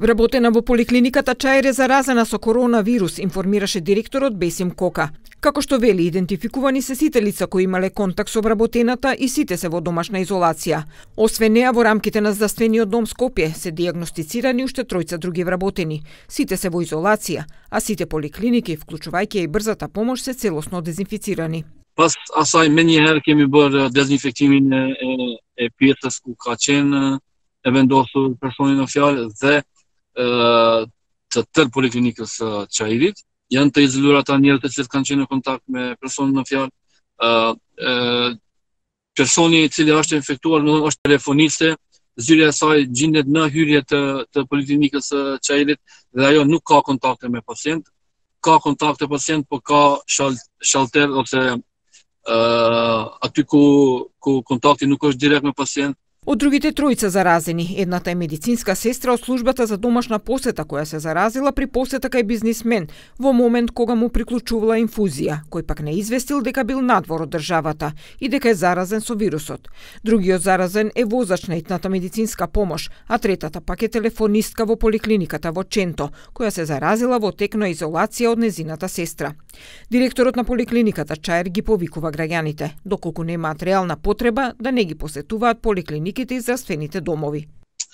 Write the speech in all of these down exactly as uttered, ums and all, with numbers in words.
Вработена во поликлиниката Чаир е заразена со коронавирус, информираше директорот Бесим Кока. Како што вели, идентификувани се сите лица кои имале контакт со вработената и сите се во домашна изолација. Освен неа, во рамките на здравствениот дом Скопје се дијагностицирани уште тројца други вработени. Сите се во изолација, а сите поликлиники, вклучувајќи и брзата помош, се целосно дезинфицирани. Pas asaj me njëherë kemi bërë dezinfektimin e, e, e pjesës ku ka qenë e vendosur personin në fjalë dhe e, të tërë poliklinikës Çajirit. Janë të izoluar ata njerëzit që kanë qenë në kontakt me personin në fjalë. E, personi i cili është infektuar do të thotë është telefoniste, zyrja e saj gjendet në hyrje të, të poliklinikës Çajirit dhe ajo nuk ka kontakte me pacient. Ka kontakte pacient, por ka shal, shalter ose aty ku, ku kontakti nuk është direkt me pacient. Од другите тројца заразени, едната е медицинска сестра од службата за домашна посета која се заразила при посета кај бизнисмен во момент кога му приклучувала инфузија, кој пак не известил дека бил надвор од државата и дека е заразен со вирусот. Другиот заразен е возач на едната медицинска помош, а третата пак е телефонистка во поликлиниката во Ченто, која се заразила во тек на изолација од незината сестра. Директорот на поликлиниката Чаир ги повикува граѓаните, доколку немаат реална потреба да не ги посетуваат поликлиниката и здравствените домови.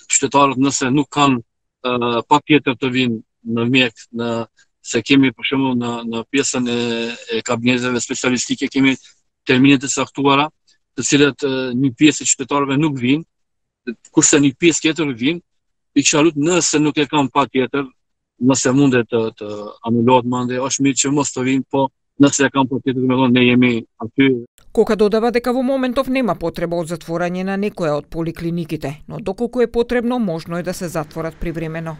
Qytetarët nëse nuk kanë uh, pa tjetër të vinë në mjek, në, se kemi për shembull në, në pjesën e, e kabineteve specialistike, kemi terminet e saktuara, të cilët uh, një pjesë e qytetarëve nuk vinë, kurse një pjesë tjetër vinë, i kisha lut nëse nuk e kanë pa tjetër, nëse mundet të, të anulohet mande, është mirë që mos të vinë, po nëse e kanë pa tjetër, me thonë, ne jemi aty. Кока додава дека во моментов нема потреба од затворање на некоја од поликлиниките, но доколку е потребно, можно е да се затворат привремено.